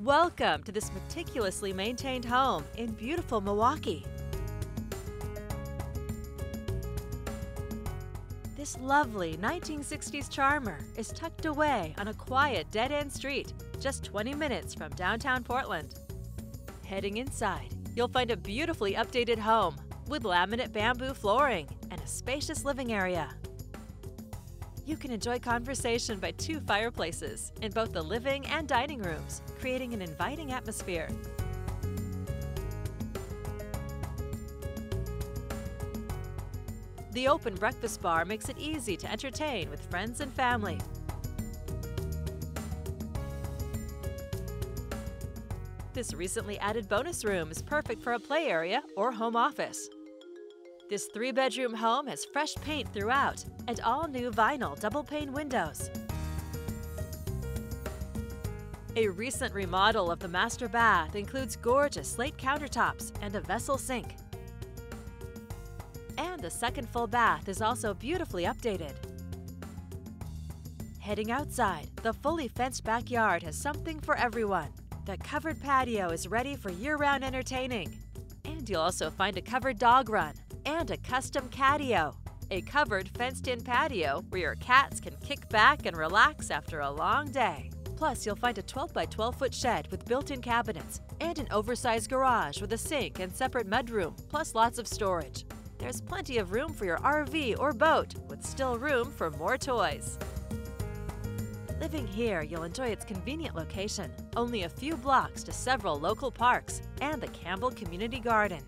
Welcome to this meticulously maintained home in beautiful Milwaukie. This lovely 1960s charmer is tucked away on a quiet dead-end street just 20 minutes from downtown Portland. Heading inside, you'll find a beautifully updated home with laminate bamboo flooring and a spacious living area. You can enjoy conversation by two fireplaces in both the living and dining rooms, creating an inviting atmosphere. The open breakfast bar makes it easy to entertain with friends and family. This recently added bonus room is perfect for a play area or home office. This three-bedroom home has fresh paint throughout and all-new vinyl double-pane windows. A recent remodel of the master bath includes gorgeous slate countertops and a vessel sink. And the second full bath is also beautifully updated. Heading outside, the fully fenced backyard has something for everyone. The covered patio is ready for year-round entertaining. And you'll also find a covered dog run and a custom catio, a covered fenced-in patio where your cats can kick back and relax after a long day. Plus, you'll find a 12 by 12 foot shed with built-in cabinets and an oversized garage with a sink and separate mudroom, plus lots of storage. There's plenty of room for your RV or boat with still room for more toys. Living here, you'll enjoy its convenient location, only a few blocks to several local parks and the Campbell Community Garden.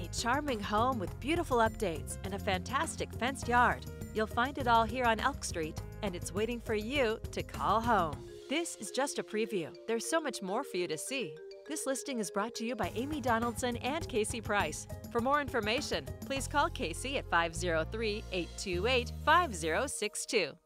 A charming home with beautiful updates and a fantastic fenced yard. You'll find it all here on Elk Street, and it's waiting for you to call home. This is just a preview. There's so much more for you to see. This listing is brought to you by Amy Donaldson and Kacie Price. For more information, please call Kacie at 503-828-5062.